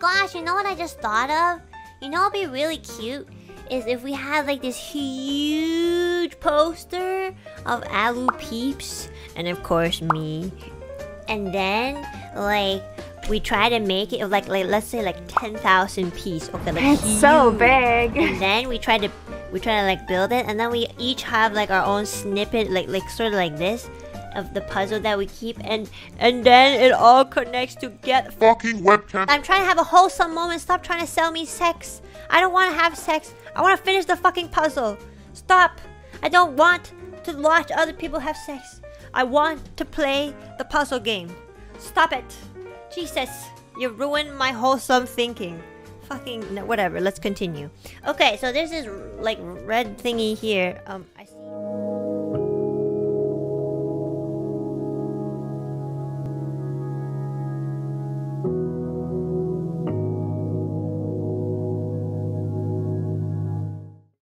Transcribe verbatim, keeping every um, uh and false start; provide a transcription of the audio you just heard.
gosh, you know what I just thought of? You know what would be really cute? Is if we had like this huge poster of Alu Peeps. And of course me. And then like we try to make it like, like let's say like ten thousand piece. Okay, like it's huge. So big. And then we try to we try to like build it, and then we each have like our own snippet, like like sort of like this, of the puzzle that we keep, and and then it all connects to get fucking webcam. I'm trying to have a wholesome moment. Stop trying to sell me sex. I don't want to have sex. I want to finish the fucking puzzle. Stop. I don't want to watch other people have sex. I want to play the puzzle game. Stop it. Jesus, you ruined my wholesome thinking. Fucking, no, whatever, let's continue. Okay, so there's this, like, red thingy here. Um, I...